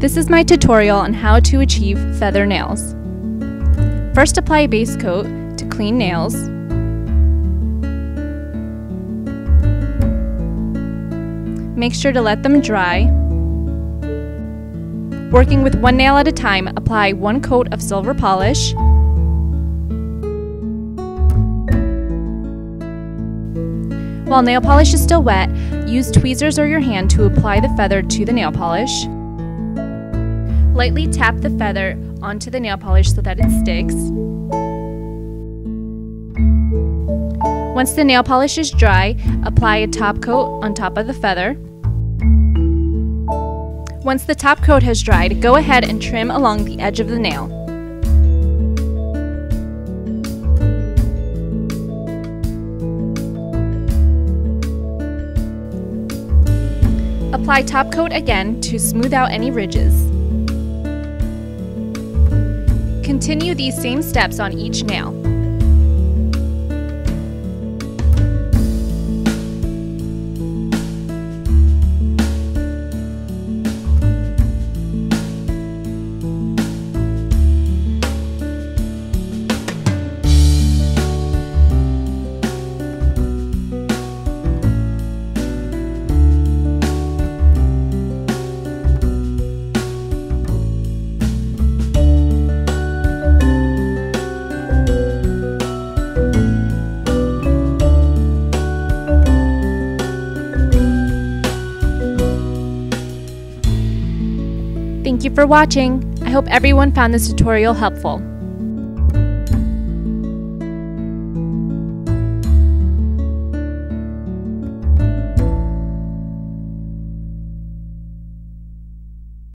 This is my tutorial on how to achieve feather nails. First, apply base coat to clean nails. Make sure to let them dry. Working with one nail at a time, apply one coat of silver polish. While nail polish is still wet, use tweezers or your hand to apply the feather to the nail polish. Lightly tap the feather onto the nail polish so that it sticks. Once the nail polish is dry, apply a top coat on top of the feather. Once the top coat has dried, go ahead and trim along the edge of the nail. Apply top coat again to smooth out any ridges. Continue these same steps on each nail. Thank you for watching. I hope everyone found this tutorial helpful.